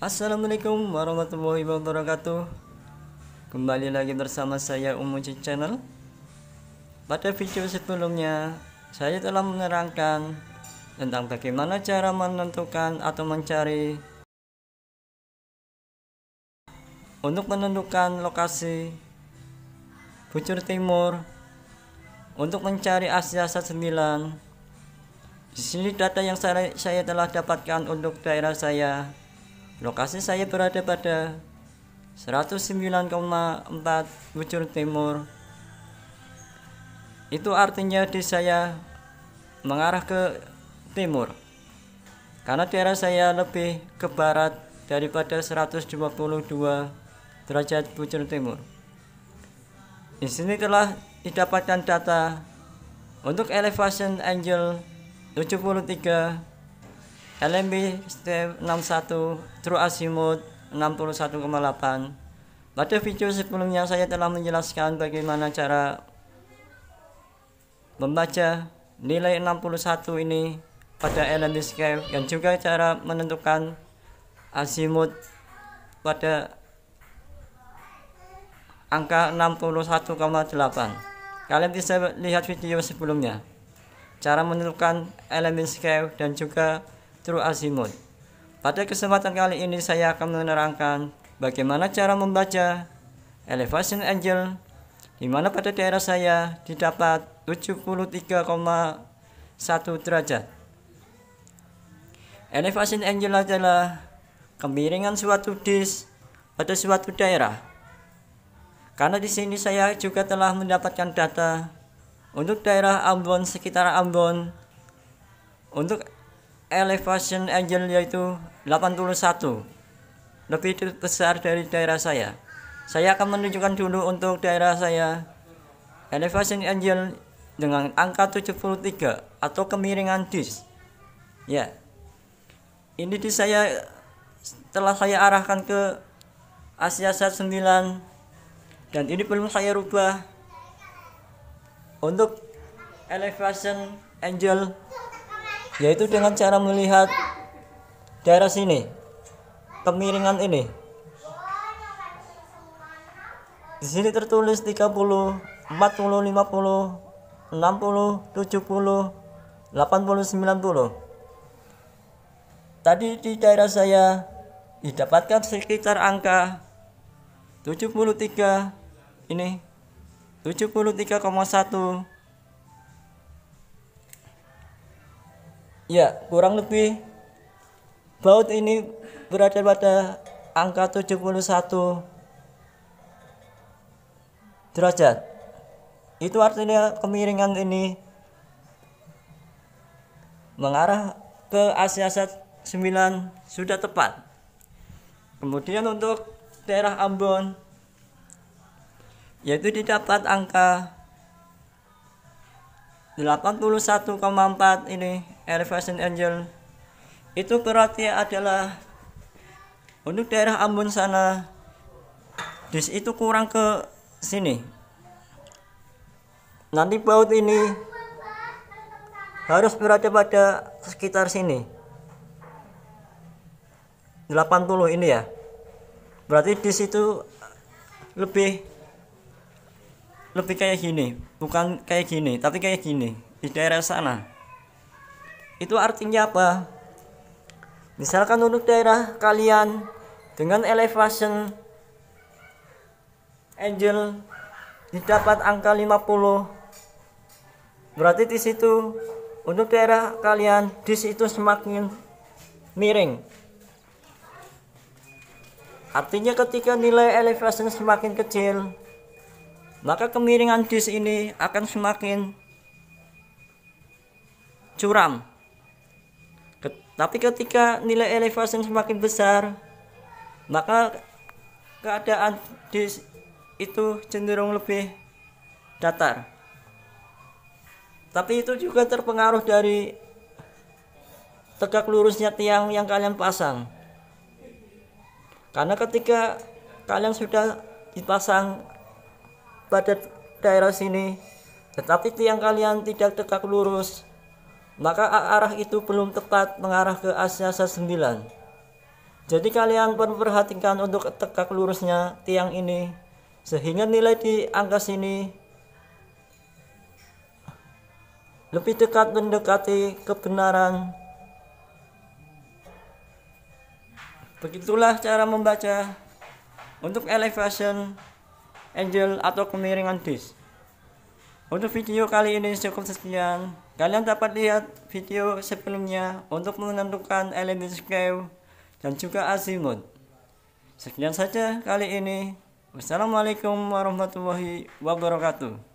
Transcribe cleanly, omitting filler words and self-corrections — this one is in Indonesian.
Assalamualaikum warahmatullahi wabarakatuh. Kembali lagi bersama saya Muji Channel. Pada video sebelumnya saya telah menerangkan tentang bagaimana cara menentukan atau mencari. Untuk menentukan lokasi bujur timur, untuk mencari Asiasat 9. Di sini data yang saya telah dapatkan untuk daerah saya. Lokasi saya berada pada 109,4 bujur timur. Itu artinya di saya mengarah ke timur, karena daerah saya lebih ke barat daripada 122 derajat bujur timur. Di sini telah didapatkan data untuk elevation angle 73, LMB 61, true azimuth 61,8. Pada video sebelumnya saya telah menjelaskan bagaimana cara membaca nilai 61 ini pada LMB scale, dan juga cara menentukan azimuth pada angka 61,8. Kalian bisa lihat video sebelumnya, cara menentukan LMB scale dan juga true azimuth. Pada kesempatan kali ini saya akan menerangkan bagaimana cara membaca elevation angle, di mana pada daerah saya didapat 73,1 derajat. Elevation angle adalah kemiringan suatu disk pada suatu daerah. Karena di sini saya juga telah mendapatkan data untuk daerah Ambon, sekitar Ambon, untuk elevation angle yaitu 81, lebih besar dari daerah saya. Saya akan menunjukkan dulu untuk daerah saya elevation angle dengan angka 73 atau kemiringan disk. Ya, ini di saya telah saya arahkan ke Asiasat 9, dan ini belum saya rubah untuk elevation angle, yaitu dengan cara melihat daerah sini, kemiringan ini. Di sini tertulis 30, 40, 50, 60, 70, 80, 90. Tadi di daerah saya didapatkan sekitar angka 73 ini, 73,1. Ya, kurang lebih baut ini berada pada angka 71 derajat. Itu artinya kemiringan ini mengarah ke Asiasat 9 sudah tepat. Kemudian untuk daerah Ambon, yaitu didapat angka 81,4 ini elevation angle. Itu berarti adalah untuk daerah Ambon sana dis itu kurang ke sini. Nanti baut ini harus berada pada sekitar sini, 80 ini ya. Berarti dis itu lebih kayak gini, bukan kayak gini, tapi kayak gini di daerah sana. Itu artinya apa? Misalkan untuk daerah kalian dengan elevation angle didapat angka 50, berarti di situ untuk daerah kalian di situ semakin miring. Artinya ketika nilai elevation semakin kecil, maka kemiringan disk ini akan semakin curam. Tapi ketika nilai elevation semakin besar, maka keadaan disk itu cenderung lebih datar. Tapi itu juga terpengaruh dari tegak lurusnya tiang yang kalian pasang. Karena ketika kalian sudah dipasang pada daerah sini, tetapi tiang kalian tidak tegak lurus, maka arah itu belum tepat mengarah ke Asiasat 9. Jadi kalian perhatikan untuk tegak lurusnya tiang ini, sehingga nilai di angka sini lebih dekat mendekati kebenaran. Begitulah cara membaca untuk elevation angle atau kemiringan disk. Untuk video kali ini cukup sekian. Kalian dapat lihat video sebelumnya untuk menentukan elemen scale dan juga azimut. Sekian saja kali ini. Wassalamualaikum warahmatullahi wabarakatuh.